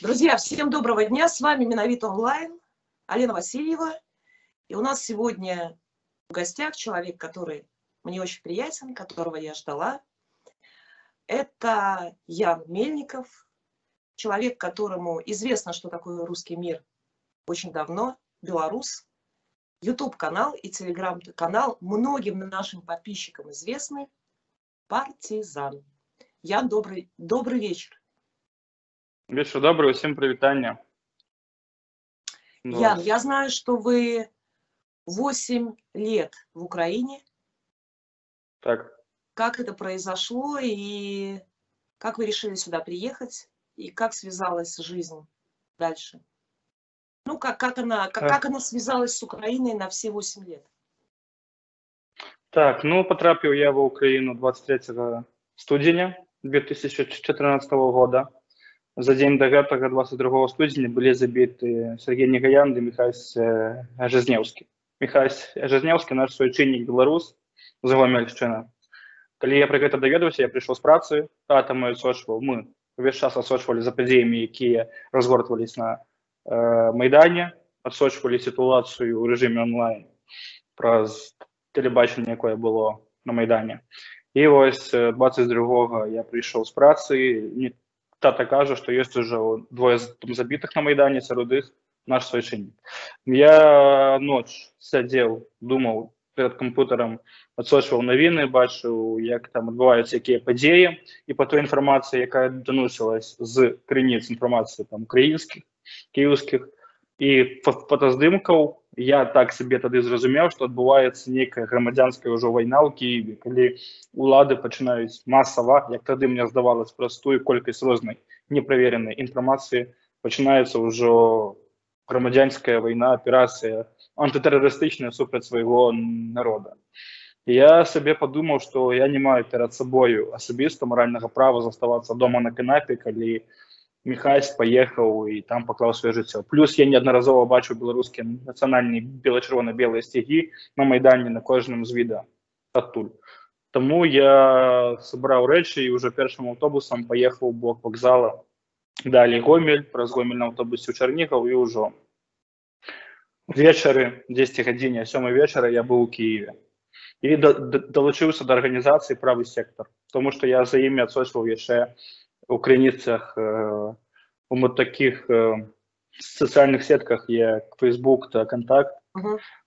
Друзья, всем доброго дня. С вами Менавіта Online, Алена Васильева. И у нас сегодня в гостях человек, который мне очень приятен, которого я ждала. Это Ян Мельников, человек, которому известно, что такое русский мир очень давно, белорус. YouTube-канал и Telegram-канал многим нашим подписчикам известный. Партизан. Ян, добрый вечер. Вечер добрый, всем привет. Ян, я знаю, что вы 8 лет в Украине. Так. Как это произошло и как вы решили сюда приехать и как связалась жизнь дальше? Ну, как она связалась с Украиной на все 8 лет? Так, ну, потрапил я в Украину 23 студеня 2014 года. За день до этого, 22 студеня, были забиты Сергей Нигаян и Михаил Жизневский. Михаил Жизневский, наш соученик белорус, з Гомельщини. Когда я про это доведался, я пришел с працы, а там мы весь час отсочивали за подеями, которые разгортывались на Майдане, отсочивали ситуацию в режиме онлайн, про телебачение, которое было на Майдане. И вот 22-го я пришел с працы. Тата кажет, что есть уже двое там забитых на Майдане, сярод их наш соученик. Я ночь сидел, думал перед компьютером, отсочивал новины, бачил, как там отбываются какие подеи, и по той информации, которая доносилась с крыниц информации там, украинских, киевских, и фотоздымков, я так себе тогда зразумел, что отбывается некая громадянская уже война в Киеве, когда улады начинают массово, как тогда мне сдавалось, простую колькость разной непроверенной информации, начинается уже громадянская война, операция антитеррористичная супраць своего народа. И я себе подумал, что я не имею перед собой особисто морального права заставаться дома на канапе, когда Михайс поехал и там поклал свое житие. Плюс я неодноразово бачу белорусские национальные бело-червоно-белые стяги на Майдане, на каждом из вида оттуль. Тому я собрал речи и уже первым автобусом поехал в блок вокзала. Далее Гомель, раз Гомель на автобусе в Чернигов и уже вечеры, 10:00, 7 вечера я был в Киеве. И долучился до организации «Правый сектор», потому что я за ими отсочил еще украинцах у таких социальных сетках, как Facebook, та Контакт.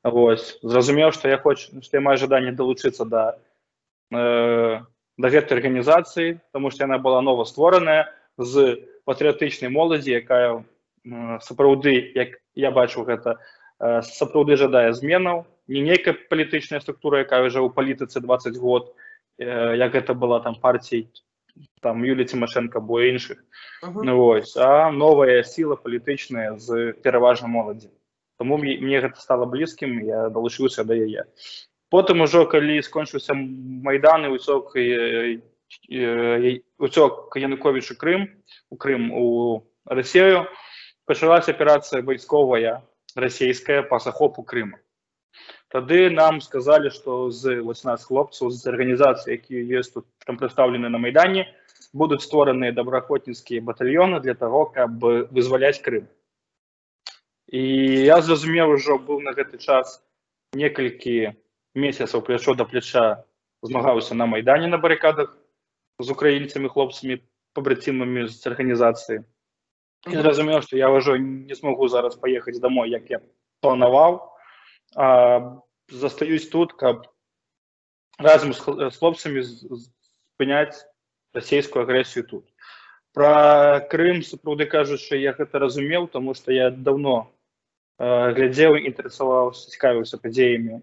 Вот. Зразумел, что я хочу, что я маю ожидание долучиться до этой организации, потому что она была новоствореная, с патриотичной молоді, якая сапраўды, как я бачу, это сапраўды жадае зменаў, не некая политическая структура, якая уже у политицы 20 год, как это была там партия там Юлі Тимошенко або інших, вот, а новая сила политичная з переважно молоді. Тому мне это стало близким, я долучился до яе. Потом уже, когда скончился Майдан и уцёк Янукович у Крым, у Россию, началась операция войсковая российская по захопу Крыма. Тогда нам сказали, что из 18 хлопцев, из организаций, которые есть тут там представлены на Майдане, будут створены доброохотницкие батальоны для того, чтобы вызволять Крым. И я зрозумел, уже был на этот час несколько месяцев плечо до плеча, змагался на Майдане на баррикадах с украинцами, хлопцами, побратимами с организации. И зрозумел, что я уже не смогу зараз поехать домой, как я планировал. Застаюсь тут, как разом с хлопцами понять российскую агрессию тут. Про Крым, сапраўды кажучи, я это разумел, потому что я давно глядел, интересовался, цікавился подеями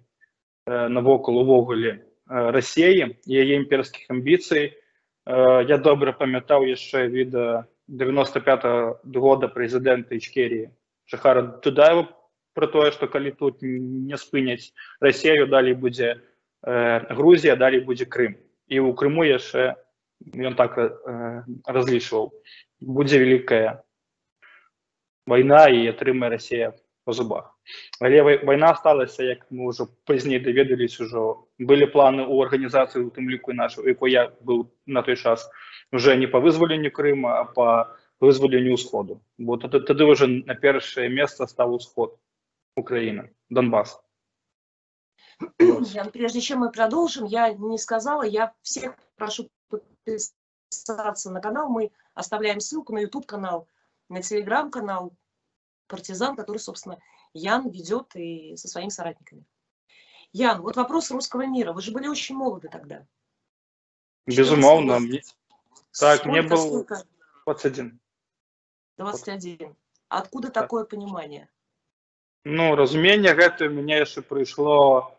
навокал увогуле России и ее имперских амбиций. Я добро памятал еще від 95-го года президента Ичкерии Шахара Дудаева, про то, что коли тут не спынять Россию, далее будет Грузия, далее будет Крым. И у Крыму еще, он так различивал, будет великая война и отримает Россия по зубах. Але война осталась, как мы уже позднее доведались, уже были планы у организации, у тем лику нашу, у которой я был на той час, уже не по вызволению Крыма, а по вызволені у Сходу. Бо тоді вже на перше місце став Схід, Україна, Донбас. Ян, прежде чем мы продолжим, я не сказала, я всех прошу подписаться на канал. Мы оставляем ссылку на YouTube-канал, на Telegram-канал «Партизан», который, собственно, Ян ведет и со своими соратниками. Ян, вот вопрос русского мира. Вы же были очень молоды тогда. Безумовно. Так, мне был 21. 21. Откуда такое понимание? Ну, разумение это у меня еще пришло...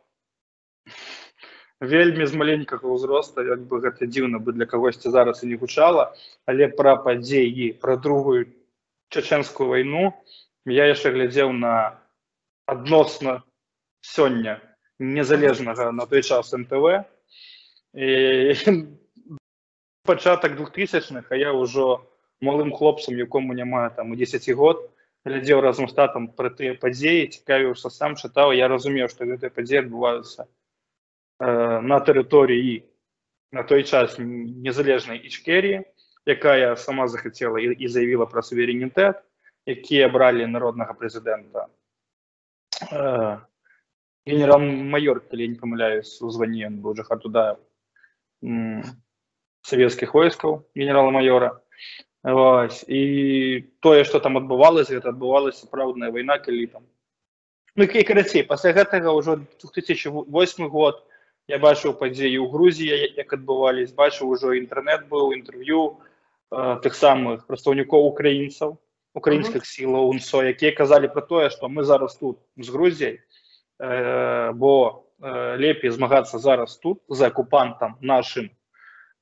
Вельми з маленького ўзроста, як бы гэта дзіўна бы для кагосьці зараз і не гучала, але пра падзеі, пра другую чачэнскую вайну я яшчэ глядзеў на адносна сёння незалежнага на той час НТВ. Пачатак 2000-х, а я ўжо малым хлопцам, якому няма там 10 год, глядзеў разам з татам пра тыя падзеі, цікавіўся сам, чытаў, я разумеў, што гэтыя падзеі адбываюцца на тэрыторыі на той час незалежнай Ічкеріі, якая сама захацела і заявіла пра суверэнітэт, якія абралі народнага прэзідэнта. Генерал-маёр, калі я не памыляюсь, у званні ён быў Шахар Дудаев, савецкіх войскаў генерала-маёра. І тое, што там адбывалася, гэта адбывалася сапраўдная вайна, калі там... Ну, і карацей, пасля гэтага ўжо 2008 год, я бачыў падзеі ў Грузіі, як адбывались, бачыў ўжо інтэрнэт быў, інтэрв'ю тых самых прадстаўнікоў украінцаў, украінскіх сілаў УНСО, якія казалі пра тое, што мы зараз тут з Грузіяй, бо лепей змагацца зараз тут за акупантам нашым,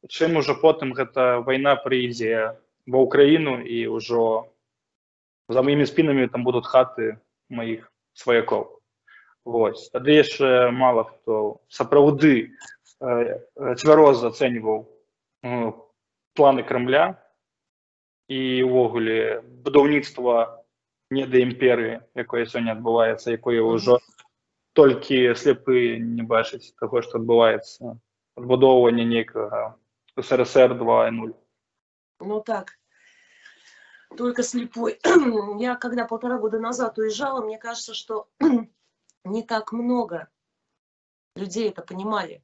чым ужо потым гэта вайна прыйдзе ва Украіну і ўжо за маімі спінамі там будуць хаты маіх сваякоў. Вось. Тады яшчэ мала хто сапраўды цвяроза ацэньваў планы Крамля і ўвогуле будаўніцтва недаімперыі, якое сёння адбываецца, якое ўжо толькі слепы не бачыць таго, што адбываецца адбудоўванне нейкага СРСР 2.0. Ну так. Только слепой. Я когда 1,5 года назад уезжала, мне кажется, что не так много людей это понимали.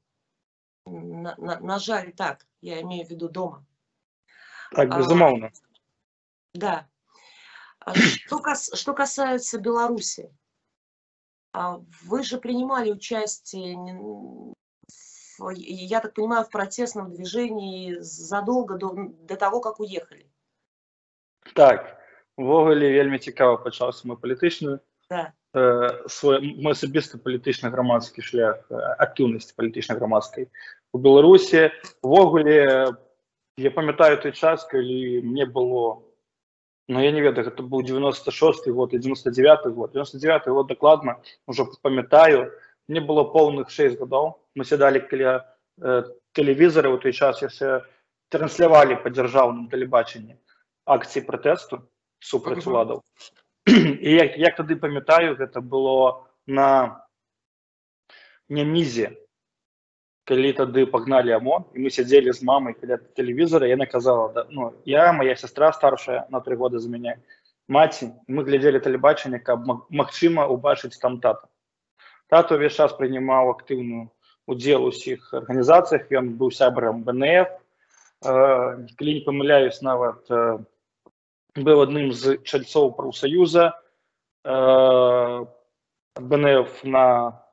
Нажали так, я имею в виду дома. Так, безумовно. Да. Что касается Беларуси, вы же принимали участие, я так понимаю, в протестном движении задолго до того, как уехали. Так, ввогуле вельмі цікава пачаўся мой палітычны, мой асабісты палітычна-грамадскі шлях, актыўнасці палітычна-грамадскай у Беларусі. Ввогуле, я памятаю той час, калі мне было, ну я не ведаю, гэта быў 96-й год і 99-й год. 99-й год дакладна, ўжо памятаю, мне было поўных 6 гадоў. Мы сядалі каля тэлевізара, у той час яшчэ транслявалі па дзяржаўным тэлебачанні акцій пратэсту супраць уладаў. І як тады памятаю, гэта было на Нямізе, калі тады пагналі ОМОН, і мы сядзелі з мамай каля тэлевізара, яна казала, ну, я, моя сестра старшая, на 3 года за мяне, маці, мы глядзелі тэлебачанне, каб магчыма убачыць там тата. Тата ўвесь час прынимаў актыўную удзел у ўсіх арганізацыях, ён быў сябрам БНФ, калі не памыляюсь нават, быў адным з чальцоў прафсаюза БНФ на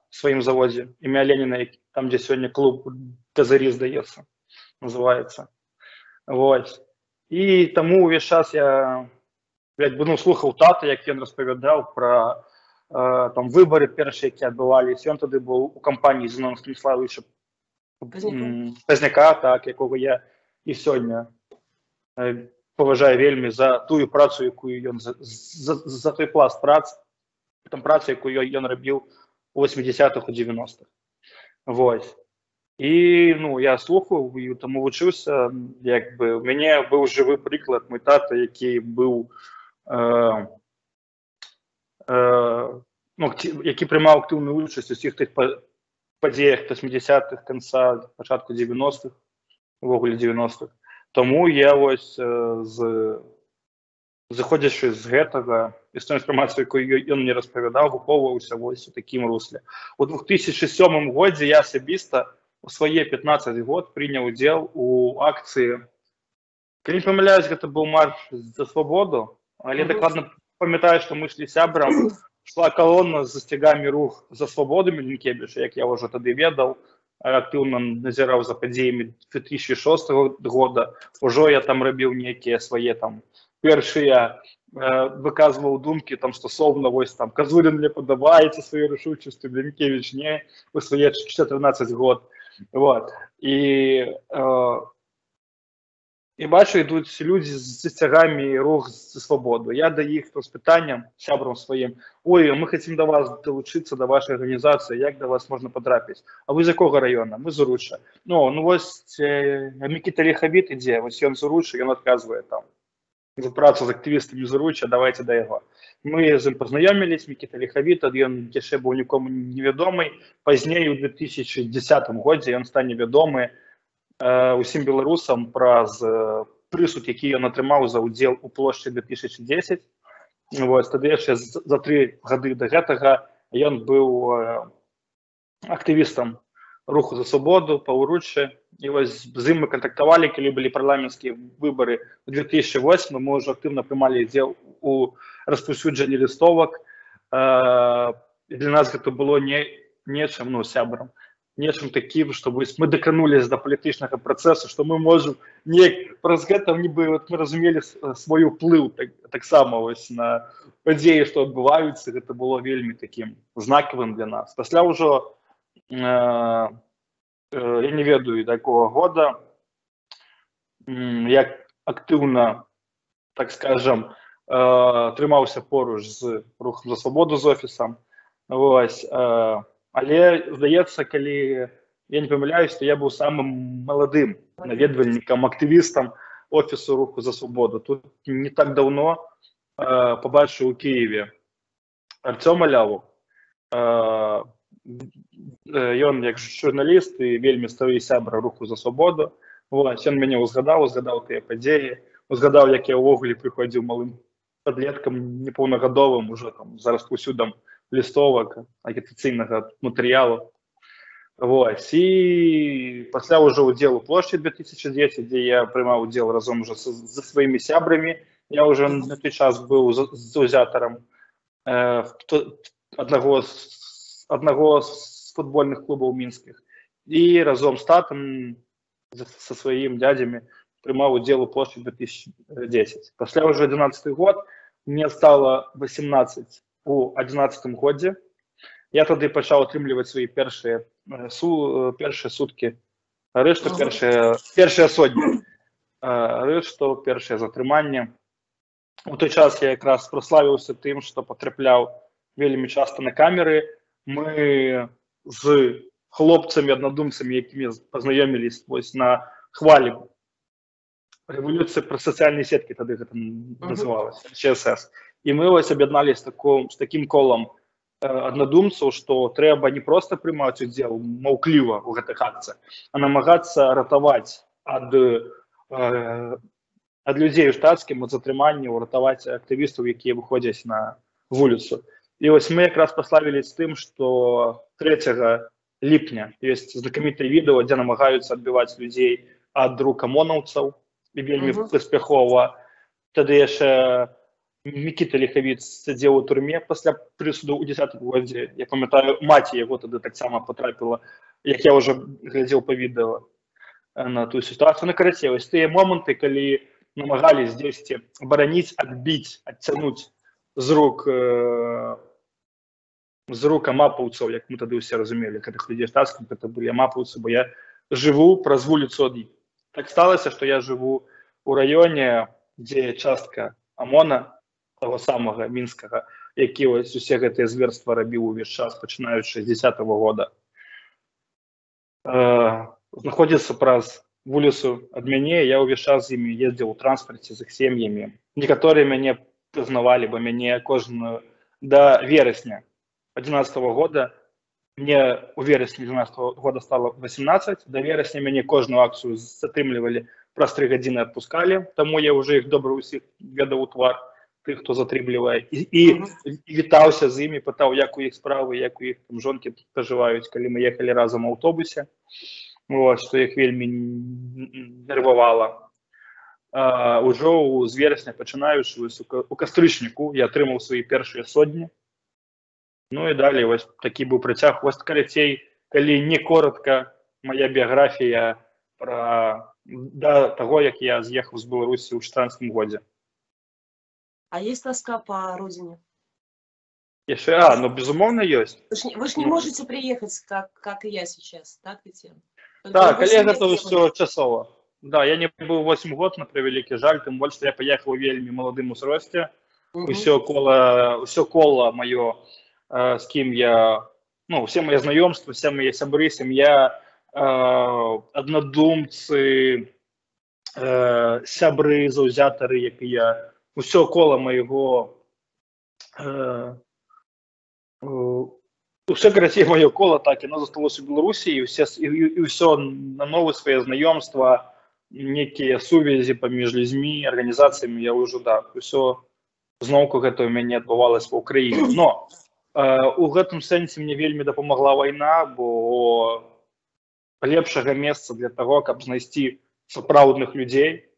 сваім заводзе імя Леніна, там, дзе сёння клуб «Да зары», здаецца, называецца. І таму ўвесь час я слухаў тата, як ён распавядаў пра выбары першыя, якія адбываліся. Ён тады быў у кампаніі з Яном Станіславовичам Позняка, якога я і сёння паважаю вельмі за тую працу, якую ён, за той пласт працы, якую ён рабіў у 80-х, у 90-х. Вось. І, ну, я слухаў, і таму вучыўся, як бы, у мяне быў жывы прыклад, мой тата, які быў, ну, які прымаў актыўную ўдзел у ўсіх тых падзеях 80-х, канца, пачатку 90-х. Ввогуле 90-х. Тому я ось з заходячи з гэтага, і з тою інформацією, яку він мені розповідав, виховувався ось у такому руслі. У 2007 році я особисто у свої 15 років прийняв удзел у акції, я не помиляюсь, це був марш за свободу, але я докладно пам'ятаю, що ми йшли сябрам, шла колонна з стягами рух за свободу Мельникевича, як я вже тоді відав, активно назирав за подіями 2006 року, уже я там робив некі свої там першыя выказваў думкі там стосовна вось там Казурін мне падабаецца сваёй рашучасцю, Мельникевіч не, у свае 14 год. Вот. І бачу, ідуць людзі з сцягамі рух за свабоду. Я да іх з пытанням, сябрам сваім: ой, мы хацім да вас далучыцца, да вашай арганізацыі, як да вас можна падрапіць? А вы з якога раёна? Мы з Уручча. Ну вось Мікіта Ліхавіт ідзе, вось ён з Уручча, ён адказвае там за працу з актывістамі з Уручча, давайте да яго. Мы з ім пазнаёміліся, Мікіта Ліхавіт, ён яшчэ быў нікому невядомы. Пазней у 2010 годзе ён стане вядомы усім беларусам праз прысуд, які ён атрымаў за ўдзел у плошчы 2010. Тады яшчэ за 3 гады да гэтага ён быў актывістам руху за свободу па Уруччы. І вось з ім мы кантактавалі, калі былі парламенцкія выбары ў 2008, мы ўжо актыўна прымалі удзел у распаўсюджанні лістовак. Для нас гэта было нечым, ну, сябрам, нечым такім, што мы дакрануліся да палітычнага працэсу, што мы можам праз гэта нібы мы разумелі свой уплыў таксама вось на падзеі, што адбываюцца. Гэта было вельмі такім знакавым для нас. Пасля ўжо, я не ведаю да якога года, як актыўна, так скажам, трымаўся поруч з рухам за свабоду, з офісам. Але, здаецца, калі я не памыляюсь, то я быў самым маладым наведвальнікам, актывістам офісу руху за свабоду. Тут не так даўно пабачыў у Киеве Артёма Ляву. Ён як журналіст і вельмі стары сябра руху за свабоду. Ён мяне ўзгадаў, узгадаў тыя падзеі, узгадаў, як я ўвогуле прыходзіў малым падлеткам, непаўнагадовым, ужо там зараз усюдам лістовак, агітацыйнага матэрыялу. І пасля ўжо ўдзел у плошчы 2010, дзе я прымаў удзел разам ужо са сваімі сябрамі. Я ўжо на той час быў заўзятарам аднаго з футбольных клубаў мінскіх. І разом з татам, са сваім дядзямі, прымаў удзел у плошчы 2010. Пасля ўжо 11 год, мне стала 18 у 11 годзе. Я тады пачаў атрымліваць свае першыя суткі арышту, першыя сотні арышту, першыя затрыманні. У той час я якраз праславіўся тым, што патрапляў вельмі часта на камеры. Мы з хлопцамі, аднадумцамі, якімі пазнаёміліся вось на хвалі рэвалюцыі пра сацыяльныя сеткі, тады гэта называлася, ЧСС. І мы вось аб'ядналіся з такім колам аднадумцаў, што трэба не проста прымаць удзел маўкліва ў гэтых акцыях, а намагацца ратаваць ад людзей у штацкім, ад затрыманняў, ратаваць актывістаў, якія выходзяць на вуліцу. І вось мы якраз паславіліся тым, што 3 ліпня ёсць знакамітае відэа, дзе намагаюцца адбіваць людзей ад рук амонаўцаў, і вельмі паспяхова. Тады яшчэ Мікіта Ліхавіт сядзеў у турме пасля прысуду ў 10 годзе. Я памятаю, маці яго тады таксама патрапіла, як я ўжо глядзеў па відэа, на тую сітуацыю. Ну, карацей, вось тыя моманты, калі намагались дзесьці абараніць, адбіць, адцянуць з рук амапаўцаў, як мы тады ўсе разумелі, гэтых людзей штацкіх, гэта былі амапаўцы, бо я жыву праз вуліцу ад іх. Так сталася, што я жыву ў раёне, дзе частка АМОНа, таго самага мінскага, які вось усе гэтыя зверства рабіў увесь час, пачынаючы з 10-го года, знаходзіцца праз вуліцу ад мяне. Я ўвесь час з імі ездзіў у транспарце, з іх сем'ямі. Некаторыя мяне пазнавалі, бо мяне кожную да верасня 11-го года, мне у верасні 11-го года стало 18, да верасня мяне кожную акцыю затрымлівалі, праз 3 гадзіны адпускалі, таму я ўжо іх добра ўсіх ведаў у твар. тих, хто затріблює, і вітався з ними, питав, як у їх справи, як у їх там жонки проживають, коли ми їхали разом в автобусі, що їх вельми нервувало. Уже з вересня починаючи, у Кастричнику я отримав свої перші сотні. Ну і далі ось такий був притяг. Ось коротей, коли не коротко моя біографія до того, як я з'їхав з Білорусі у 2014 році. А есть тоска по родине? Еще, ну, безумовно, есть. Вы же не можете приехать, как и я сейчас, так ведь? Да, коллега, это все часово. Да, я не был 8 год, на превеликий жаль, тем больше, я поехал в вельми молодым усросте. Все коло мое, с кем я, ну, все мои знакомства, все мои сябры, семья, однодумцы, сябры, заузяторы, как и я. Усе коло моєго, усе, коротше, моє коло, так, воно залишилося в Білорусі, і все на нові свої знайомства, некі сувязі поміж людьми, організаціями, я вже, так, усе знову це у мене відбувалося в Україні. Но у цьому сенсі мені вельми допомогла війна, бо лепшого місця для того, щоб знайти справжніх людей,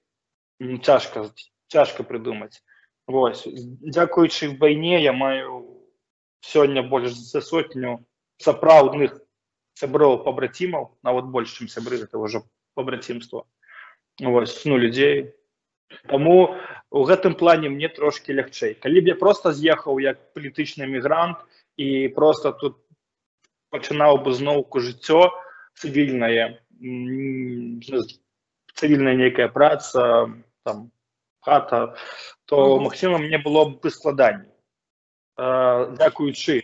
тяжко. Тяжко придумать. Ось. Дякуючи в війні, я маю сьогодні більше за сотню справжніх сябрів-побратимів, навіть більше, ніж сябри, це вже побратимство. Ось, ну, людей. Тому в цьому плані мені трошки легше. Коли б я просто з'їхав як політичний мігрант і просто тут починав би знову життя цивільне, цивільна якась праця, там, хата, то Максима мне было бы складаней. Дякуючи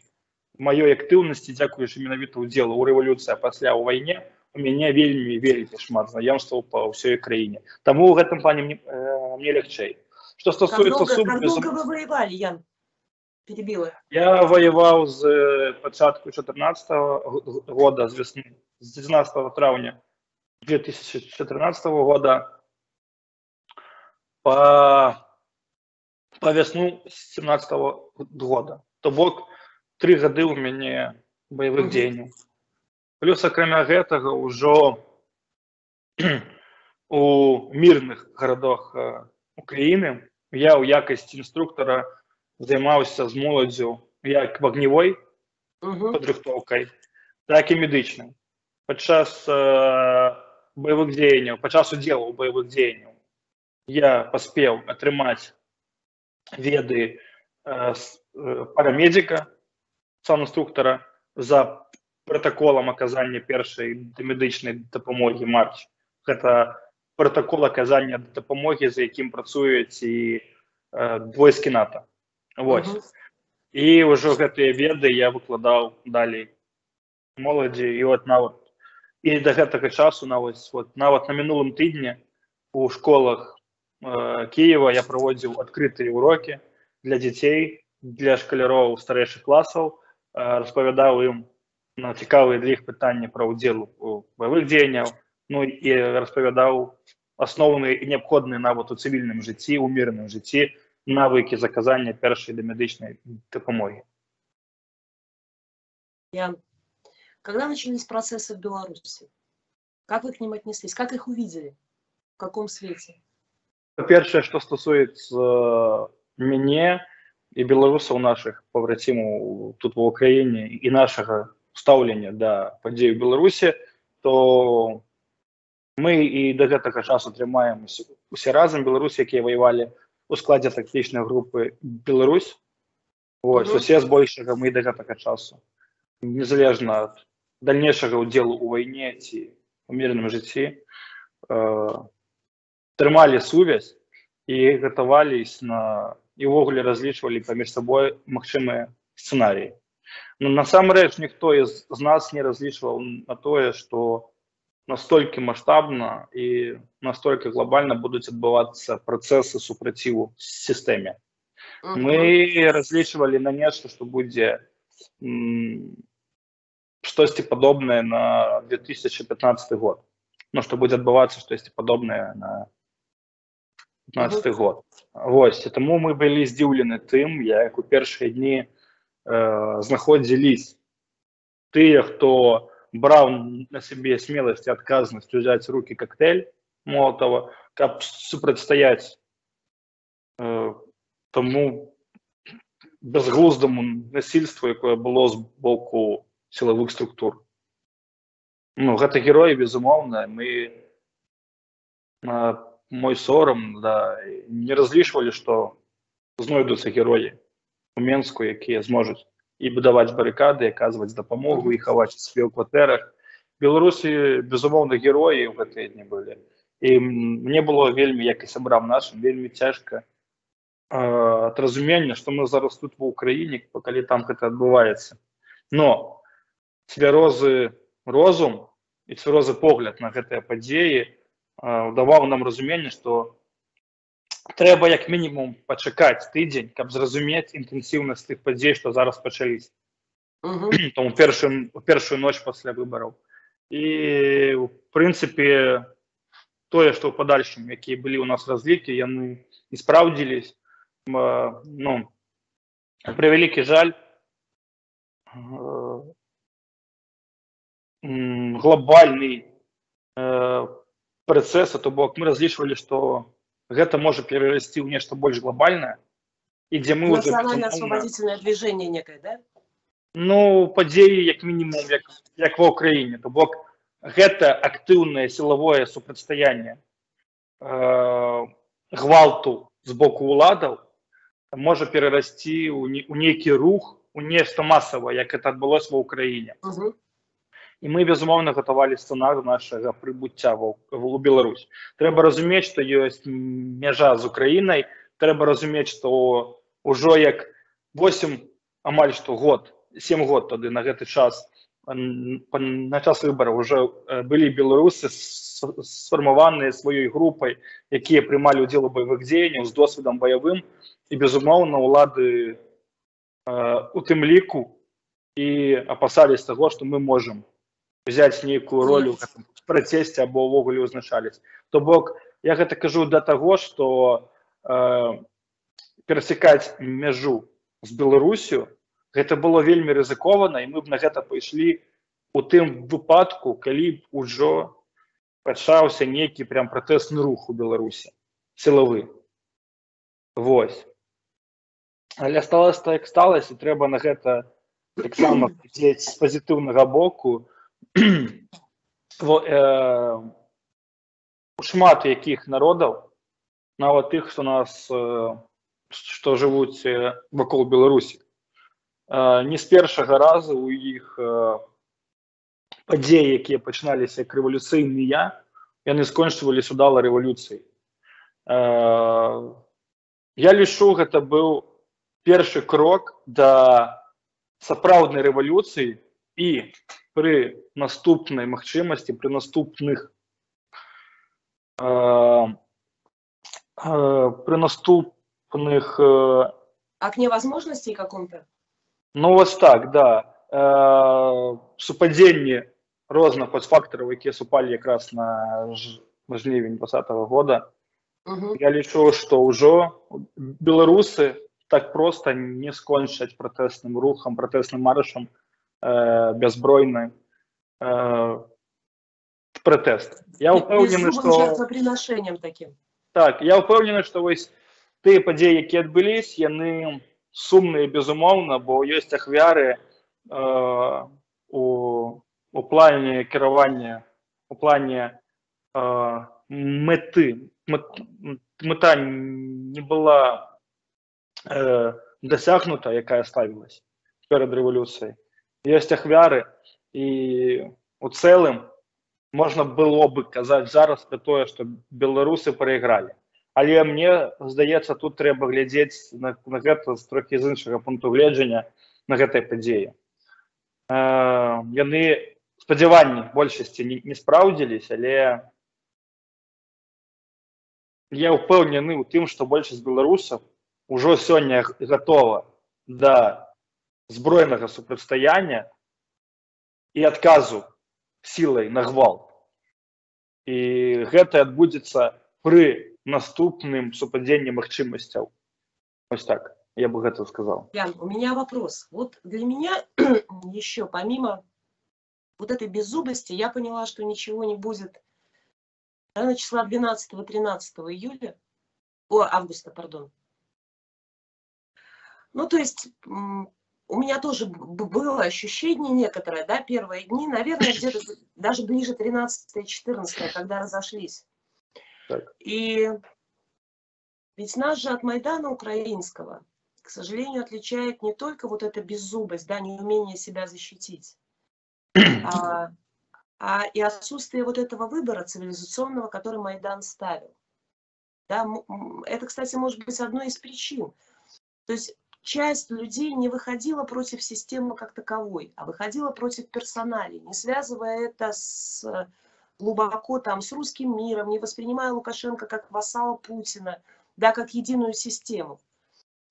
моей активности, дякуючи менавіта делу у революции, а после у войне, у меня вельми шмат знакомства по всей Украине. Тому в этом плане мне легче. Что касается Как долго вы воевали, Ян? Перебила. Я воевал с початку 2014 года, с весны, с 12 травня 2014 года. По весну 17-го года. То бок 3 года у меня боевых дзеянняў. Плюс, акрамя гэтага, уже у мирных городах Украины я у якасці инструктора займаўся з молоддзю як вогневой падрыхтоўкай, так і медычнай. Падчас боевых дзеянняў, падчас удзелу у боевых дзеянняў я поспел отрымать веды парамедика, санінструктора, за протоколом оказания першей медичной допомоги Марч. Это протокол оказания допомоги, за яким працують і войски НАТО. І уже гэтыя веды я выкладаў далей молоді. І от нават, і до гэтага часу, нават на минулым тыдні у школах Киева я проводил открытые уроки для детей, для школяров старших классов, рассказывал им на цікавые для их питания про удел у боевых деяниях, ну и рассказывал основные и необходимые навыки у цивильном житті, у мирном житті, навыки заказания першей домедичной допомоги. Ян, когда начались процессы в Беларуси? Как вы к ним отнеслись? Как их увидели? В каком свете? Першае, што стосуецца мяне і беларусаў нашых пабрацімаў тут ва Ўкраіне і нашага стаўлення да падзей у Беларусі, то мы і да гэтага часу трымаем усе разам беларусы, якія ваявалі у складзе тактычнай групы Беларусь. Вось, усе збольшага мы да гэтага часу, незалежна ад дальнейшага ўдзелу ў вайне ці ў мірным жыцці, трымалі сувязь і гатаваліся і ўвогуле разлічвалі паміж сабой магчымыя сцэнарыі. Насамрэч, ніхто з нас не разлічваў на тое, што настолькі маштабна і настолькі глобальна будуць адбывацца працэсы супраціву сістэме. Мы разлічвалі на нешта, што будзе штосьці падобнае на 2015 год. Што будзе адбывацца штосьці падобнае на 15 год. Вось, тому мы былі здзіўлены тым, як у першыя дні знаходзіліся тыя, хто браў на сябе смеласць і адказнасць узяць рукі коктейль Молотова, каб супрацьстаяць тому безглуздому насильству, якое было з боку силовых структур. Ну, гэта героі, безумоўна, мы мой сорам, да, не разлічвалі, што знойдуцца героі у Менску, якія зможуць і будаваць барыкады, і аказваць дапамогу, і хаваць сабе ў кватэрах. Беларусі, безумоўна, героі ў гэтыя дні былі. І мне было вельмі, як і сябрам нашым, вельмі цяжка ад разумення, што мы зараз тут ва Ўкраіне, калі там гэта адбываецца. Но цвярозы розум і цвярозы погляд на гэтыя падзеі даваў нам разуменне, што трэба як мінімум пачакаць тыдзень, каб зразумець інтэнсіўнасць тых падзей, што зараз пачаліся. Там у першую ноч пасля выбараў. І, у прынцыпе, тое, што ў падальшым, якія былі ў нас разлікі, яны і спраўдзіліся. Ну, пры вялікі жаль, глобальны працэс, то бок мы разлічвалі, што гэта можа перарасці ў нешта больш глобальнае, і дзе мы ўжо нацыянальна-асвабадзітельнае движение некае, да? Ну, падзеі, як мінімум, як ва Ўкраіне, то бок гэта актыўнае сілавое супрацьстаянне гвалту з боку уладаў можа перарасці ў нейкі рух, у нешта масава, як гэта адбылося ва Ўкраіне. І мы, безумоўна, гатавалі сцэнар нашага прыбыцця ў Беларусь. Трэба разумець, што ёсць мяжа з Украінай, трэба разумець, што ўжо як 8, амаль што год, 7 год тады на гэты час, на час выбараў ўжо былі беларусы сфармаваныя сваёй групай, якія прымалі ўдзел у баявых дзеяннях з досведам баявым, і, безумоўна, улады у тым ліку і апасаліся таго, што мы можам взять некую роль в протесте, або увогуле узначались. То бок, я гэта кажу до того, что пересекать межу с Беларусью, гэта было вельмі рызыковано, и мы б на гэта пайшлі у тым выпадку, калі б ужо пачаўся некий прям протестный рух у Беларусі, силовы. Вось. Але осталось так сталось, и трэба на гэта так само глядзець с позитивного боку. У шмат якіх народаў, нават тых, што нас, што жывуць вакол Беларусі, не з першага разу у іх падзеі, якія пачыналіся як рэвалюцыйныя, яны скончваліся удала рэвалюцыі. Я лічу, гэта быў першы крок да сапраўднай рэвалюцыі і пры наступнай магчымасці, пры наступных окне возможностей каком-то? Ну, вот так, да. Супадзенне розных фактараў, якія супалі як раз на жнівень 2020 года. Я лічу, што ўжо беларусы так проста не скончаць пратэсным рухам, пратэсным маршам бязбройны протест. Я упэўнены, что... Так, я упэўнены, что вось тыя падзеі, якія адбылись, яны сумныя, безумоўна, бо ёсць ахвяры у плане кіравання, у плане мэты. Мэта не была дасягнута, якая ставілась перад рэвалюцыяй. Ёсць ахвяры, і у цэлым можна было бы казаць зараз пра тое, што беларусы прайгралі. Але мне здаецца, тут трэба глядзець на гэта з трохі з іншага пункту гледжання, на гэтай падзеі. Яны спадзяванні большасці не спраўдзіліся, але я ўпэўнены ў тым, што большасць беларусаў ужо сёння гатова да збройнага супрацьстаяння і адказу сілай на гвалт. І гэта адбудзецца пры наступным супадением их чимостяў. Вот так, я бы это сказал. Ян, у меня вопрос. Вот для меня еще помимо вот этой беззубости, я поняла, что ничего не будет. Наверное, числа 12-13 июля, августа, пардон. Ну, то есть, у меня тоже было ощущение некоторое, да, первые дни, наверное, где-то даже ближе 13-14, когда разошлись. Так. И ведь нас же от Майдана украинского, к сожалению, отличает не только вот эта беззубость, да, неумение себя защитить, а и отсутствие вот этого выбора цивилизационного, который Майдан ставил. Да, это, кстати, может быть одной из причин. То есть часть людей не выходила против системы как таковой, а выходила против персоналей, не связывая это с, глубоко там, с русским миром, не воспринимая Лукашенко как вассала Путина, да, как единую систему.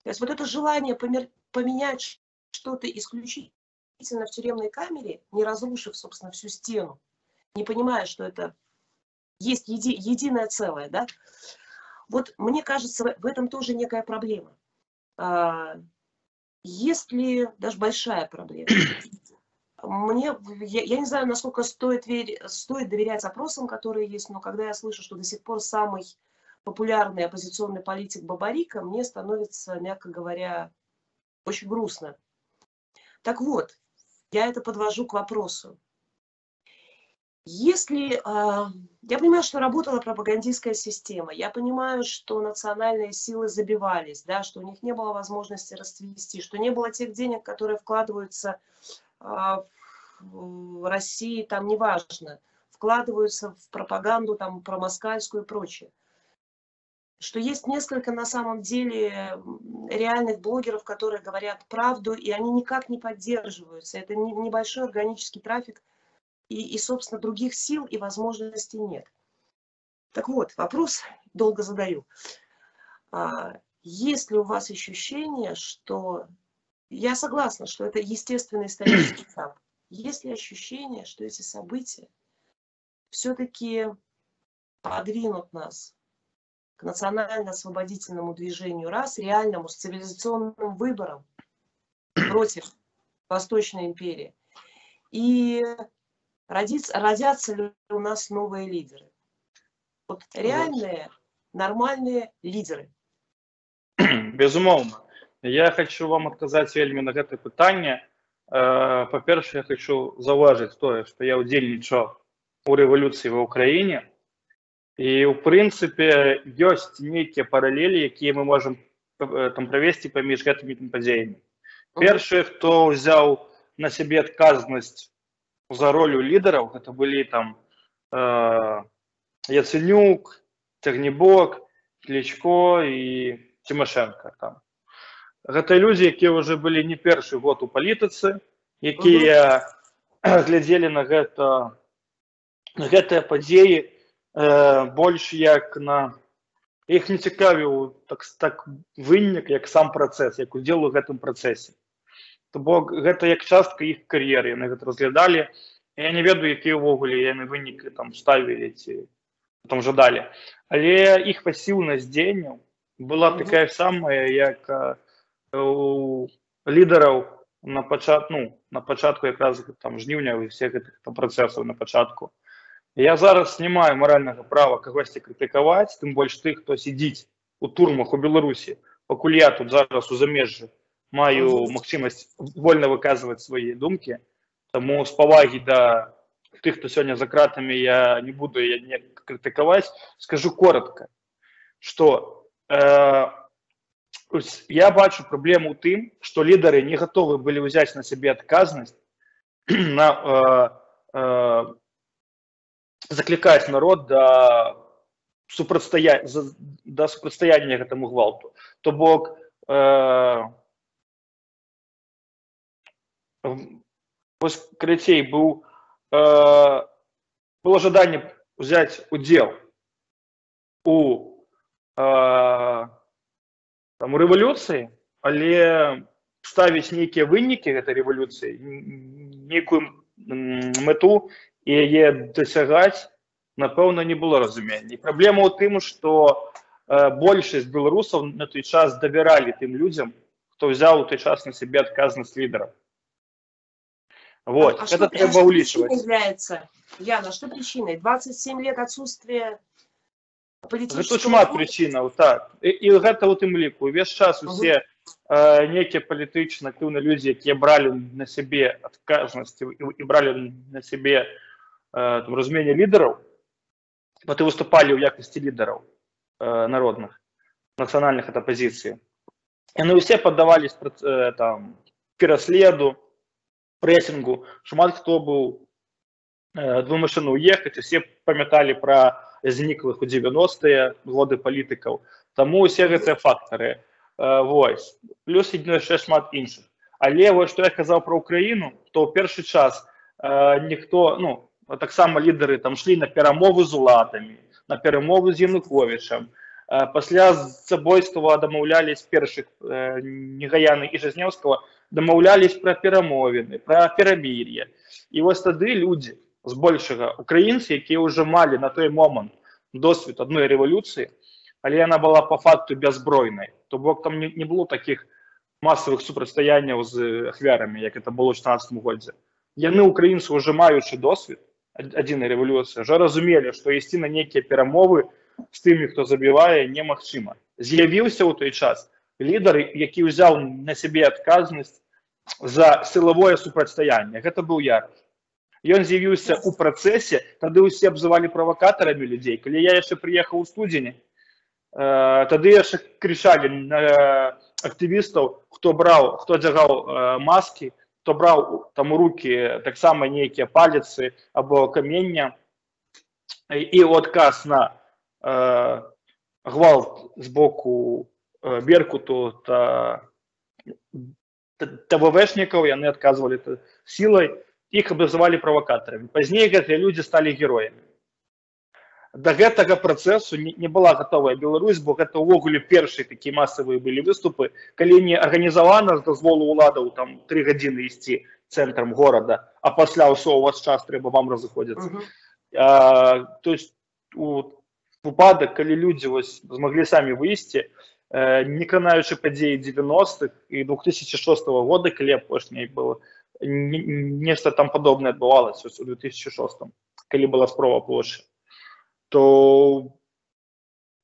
То есть вот это желание поменять что-то исключительно в тюремной камере, не разрушив, собственно, всю стену, не понимая, что это есть единое целое, да? Вот мне кажется, в этом тоже некая проблема. Есть ли даже большая проблема? Я не знаю, насколько стоит доверять опросам, которые есть, но когда я слышу, что до сих пор самый популярный оппозиционный политик Бабарика, мне становится, мягко говоря, очень грустно. Так вот, я это подвожу к вопросу. Если, я понимаю, что работала пропагандистская система, я понимаю, что национальные силы забивались, да, что у них не было возможности расцвести, что не было тех денег, которые вкладываются в России, там неважно, вкладываются в пропаганду, там, промоскальскую и прочее. Что есть несколько на самом деле реальных блогеров, которые говорят правду, и они никак не поддерживаются. Это небольшой органический трафик, и собственно, других сил и возможностей нет. Так вот, вопрос долго задаю. Есть ли у вас ощущение, что... Я согласна, что это естественный исторический этап. Есть ли ощущение, что эти события все-таки подвинут нас к национально-освободительному движению, раз, реальному, с цивилизационным выбором против Восточной империи. И родятся ли у нас новые лидеры? Вот реальные, нормальные лидеры. Безумовно. Я хочу вам отказать вельмі на это питание. По-перше, я хочу зауважить то, что я удзельнічаў у революции в Украине. И, в принципе, есть некие параллели, которые мы можем там провести поміж этими подеями. Первый, кто взял на себе отказность за роль лидеров, это были там Яценюк, Тегнибок, Кличко и Тимошенко. Там. Это люди, которые уже были не первый год у политицы, которые глядели на это подеи больше як на их не цікавіў так вынік, як сам процесс, як удзел у гэтым процессе. То бок гэта як частка их кар'еры, яны гэта разглядалі. Я не ведаю, якія ўвогуле яны вынікі там ставілі ці потом жадалі. Але их пассіўнасць дзеянняў была такая самая, як у лідараў на пачатку, на пачатку якраз там жніўня і всех гэтых там працэсаў на пачатку. Я зараз не маю морального права когось критиковать, тем больше тих, кто сидит у турмах у Беларуси, покуль я тут зараз у замежжі маю можливість вольно выказывать свои думки, тому с поваги до тих, кто сегодня за кратами, я не буду не критиковать, скажу коротко, что я бачу проблему тим, что лидеры не готовы были взять на себе отказность на закликать народ до супротстояния этому гвалту. То бок воскресей было ожидание взять удел у там, революции, але ставить некие выники этой революции, некую мету, и ее досягать, напевно, не было разумения. Проблема в том, что большасць беларусаў на той час давяралі тым людзям, хто взяў у той час на сябе адказнасць лідара. Вот, это трэба улічваць. Яна, што прычынай? 27 лет адсутствия палітычнай... Гэта шмат прычынаў, так. І гэта ў тым ліку. Увесь час усе некія палітычна актыўныя людзі, якія бралі на сябе адказнасць і бралі на сябе разуменне лідараў, вот і выступалі ў якасці лідараў народных, национальных от оппозиции. И они все поддавались там, переследу, прессингу. Шмат кто был вымушен уехать, все памятали про зниклых у 90-е годы политиков. Тому все эти факторы. Вот. Плюс еще шмат інших. Але вот что я сказал про Украину, то в первый час никто, ну, так само лидеры там шли на перемову с уладами, на перемову з Януковичем. Пасля забойства домовлялись першых Нигаяны и Жизневского, домовлялись про перемовины, про перемирие. И вот тады люди, с большего, украинцы, которые уже мали на той момент досвід одной революции, але она была по факту беззбройной. То бок там не было таких массовых супростояний с ахвярами, как это было в 16 годзе. Яны, украинцы, уже маючи досвід адзінай революции, уже разумели, что ісці на некие перамовы с теми, кто забивает, немагчыма. З'явился у той час лидер, який взял на себе отказность за силовое сопротивление. Это был я. И он з'явился у процессе, тогда все обзывали провокаторами людей. Когда я еще приехал в студень, тогда еще кричали на активистов, кто брал, кто держал маски, кто брал там у руки так само некие палицы або каменья, и отказ на гвалт сбоку Беркуту ТВВшников, и они отказывали силой, их обзывали провокаторами. Позднее эти люди стали героями. До этого процессу не была готовая Беларусь, бо это увогуле первые такие массовые были выступы, когда не организовано с дозволу уладов там 3 годины идти центром города, а после усё у вас час треба вам разыходиться. То есть выпадок, когда люди смогли сами выйти, не канаючи подеи 90-х и 2006 года, когда после было нечто там подобное отбывалось в 2006, когда была спроба площадь. То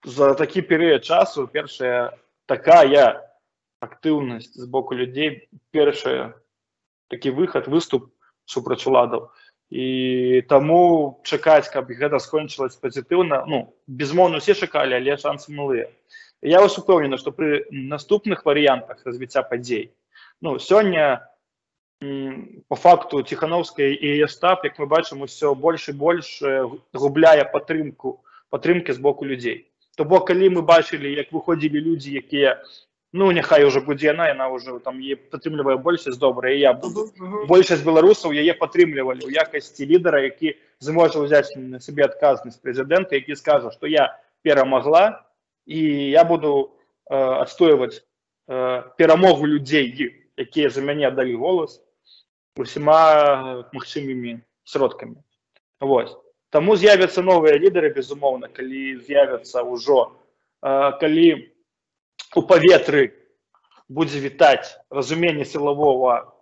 за такий период часу першая такая активность сбоку людей, першая такий выход, выступ супраць уладаў. И тому чекать, как это скончилось позитивно, ну, безмовно все чекали, але шансы малые. Я вас упомню, что при наступных вариантах развития подей, ну, сегодня по факту Тихановская и ее штаб, как мы видим, все больше и больше губляя подтримки с боку людей. То бок, когда мы видели, как выходили люди, которые, ну, нехай уже будет она уже там, ее подтримливая большесть добрая, и я, большесть белорусов, ее подтримливали в якости лидера, который сможет взять на себе отказность президента, который скажет, что я перемогла, и я буду отстоивать перемогу людей, которые за меня дали голос, усіма магчымымі сродкамі. Вот. Тому з'явятся новые лидеры, безумовно, коли з'явятся уже, коли у поветры будет витать разумение силового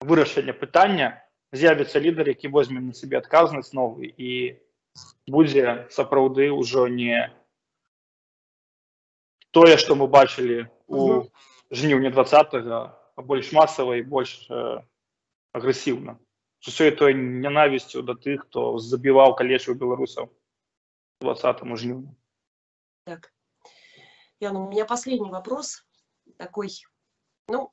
вырашения питания, з'явятся лидеры, которые возьмут на себе отказность новый, и будет, сапраўды, уже не то, что мы бачили у жніўня 20-го, а больше массово и больше агрессивно. С всей той ненавистью до тех, кто забивал, калечил белорусов в 20-м жниву. Так, Яна, у меня последний вопрос такой. Ну,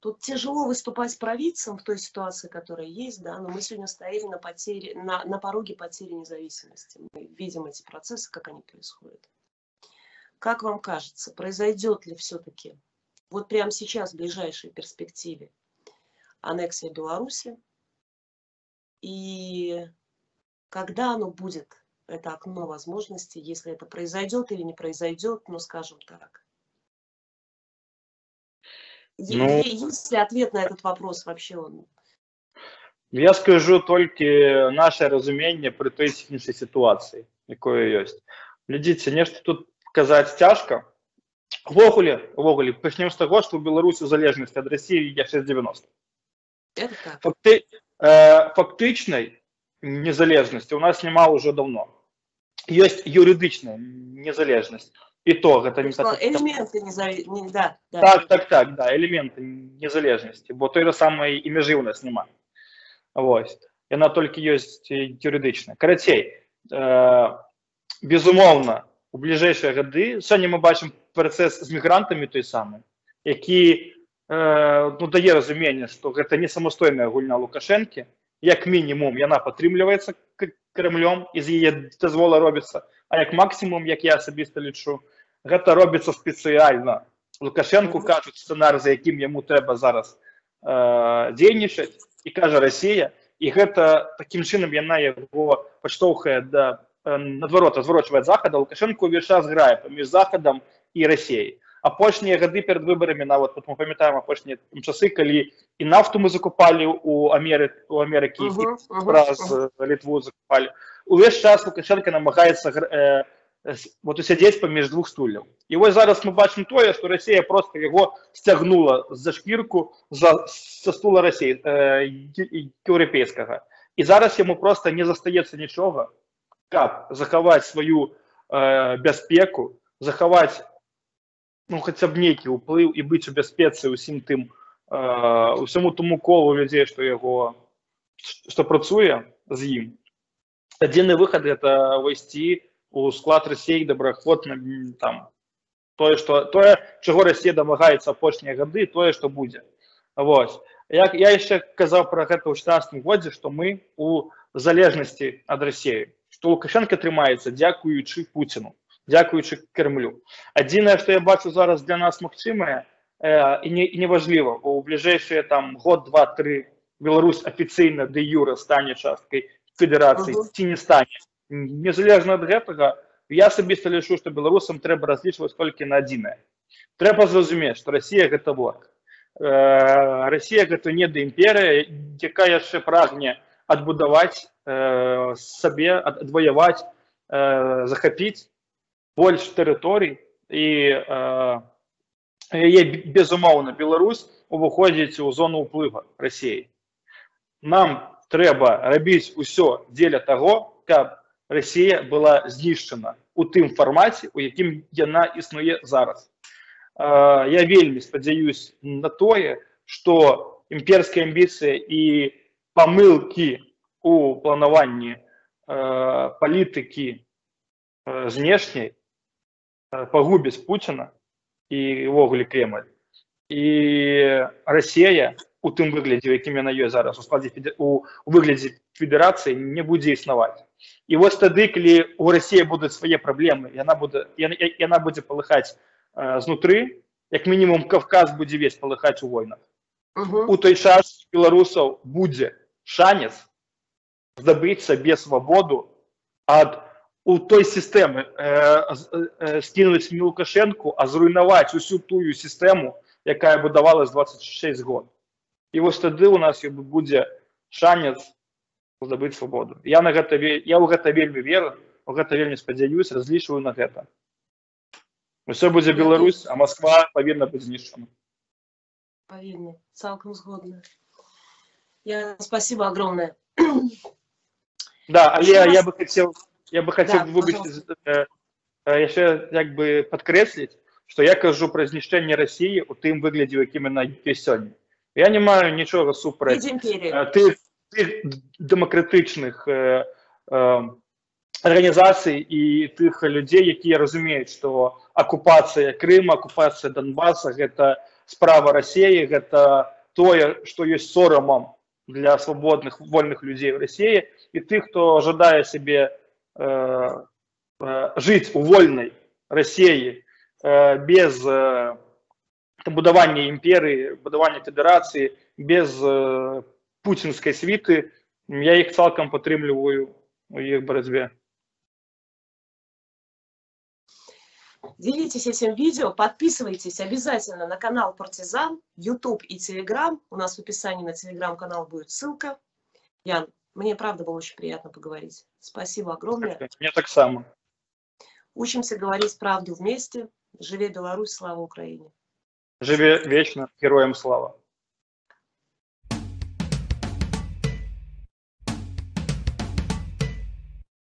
тут тяжело выступать провидцем в той ситуации, которая есть, да, но мы сегодня стоим на пороге потери независимости. Мы видим эти процессы, как они происходят. Как вам кажется, произойдет ли все-таки вот прямо сейчас, в ближайшей перспективе, аннексия Беларуси, и когда оно будет, это окно возможностей, если это произойдет или не произойдет, ну, скажем так. Ну, есть ли ответ на этот вопрос вообще? Я скажу только наше разумение при той технической ситуации, какое есть. Глядите, нечто тут сказаць цяжка. Ввогуле, пачнем з таго, што Беларусь у залежнасці ад Расіі яшчэ з 90-х. Фактычнай незалежнасці у нас няма ўжо давно. Ёсць юрыдычная незалежнасць. И то, гэта не так. Элементы незалежности. Так, элементы незалежности. Бо той же самой і межы у нас нема. Вот. И она только есть юридичная. Карацей, безумовно, у ближайшие годы, сегодня мы бачим процесс с мигрантами той самой, які ну, дае разумение, что это не самостоятельная гульня Лукашенки, як минимум, яна падтрымліваецца Кремлем, из ее дозвола робится, а як максимум, як я особисто лечу, гэта робится специально. Лукашенку кажут сценарий, за яким ему треба зараз дзейнічаць, и кажа Россия, и гэта таким чином яна его подштовхае до наадварот, разворачивает Захада, Лукашенко увесь час грае паміж Захадом и Россией. Апошнія гады перед выборами, навод, мы памятаем апошнія часы, калі і нафту мы закупали у Америки, праз Литву закупали. Увесь час Лукашенко намагаецца вот усядзець паміж двух стульяў. І вось зараз мы бачым тое, што Расія проста яго сцягнула за шкірку са стула Расіі еўрапейскага. І зараз яму проста не застаецца нічога, каб захаваць сваю бяспеку, захаваць ну, хотя бы некий уплыв и быть у бяспецы усім тым, усему тому колу людей, что его, что працуе з ім. Адзіны выход это войти у склад России доброохотно, там, тое, чего Россия домагаецца апошнія гады, тое, что будет. Вот. Я еще казал про это в 2014 году, что мы у залежности от России, что Лукашенко трымаецца дякуючы Путину. Дякуючи Кремлю. Адзінае, что я бачу зараз для нас магчымае і неважливо, у ближайшие там год, два, три Беларусь офіцыйна де юра стане часткой федерации, ці не стане. Незалежно от гэтага, я особисто лишу, что беларусам трэба разлічваць только на адзінае. Трэба зразумець, что Россия гэта враг. Россия гэта не да імперыя, якая яшчэ прагне адбудаваць сабе, адваяваць, захапіць больш тэрыторый, і безумоўна Беларусь уваходзіць у зону ўплыва Расіі. Нам трэба рабіць усё дзеля таго, каб Расія была знішчана у тым фармаце, у якім яна існуе зараз. Я вельмі спадзяюсь на тое, што імперскія амбіцыі і памылкі у планаванні палітыкі знешняй пагубіць Путина і ўвогуле Кремль. І Расія у тым выглядзе, у якім яна ёсць зараз, у выглядзе федерацыі не будзе існаваць. І вось тады, калі у Расіі будуць свае праблемы, яна будзе палыхаць знутры, як мінімум Кавказ будзе весь палыхаць у войнах. У той час беларусаў будзе шанец здабыць сабе свабоду ад у той системы скинуть не Лукашенку, а зруйновать усю тую систему, якая будавалась 26 год. И вот тогда у нас будет шанец добыть свободу. Я у гэта вельмі веру, у гэта вельмі спадзяюсь, разлічваю на гэта. Все будет Беларусь, а Москва повинна быть знищена. Повинна, цалком згодна. Спасибо огромное. Да, Алия, я бы хотел... выбачить, еще как бы подкреслить, что я кажу про знищение России у тым выгляде, яким она есть сегодня. Я не маю ничего супраць тых демократичных организаций и тых людей, которые разумеют, что оккупация Крыма, оккупация Донбасса, это справа России, это то, что есть соромом для свободных, вольных людей в России, и тых, кто ожидает себе жить у вольной России без будования империи, будования федерации, без путинской свиты, я их целиком подтримливаю в их борьбе. Делитесь этим видео, подписывайтесь обязательно на канал Партизан, YouTube и Telegram. У нас в описании на Telegram-канал будет ссылка. Ян, мне правда было очень приятно поговорить. Спасибо огромное. Мне так само. Учимся говорить правду вместе. Живе Беларусь, слава Украине! Живе вечно, героям слава!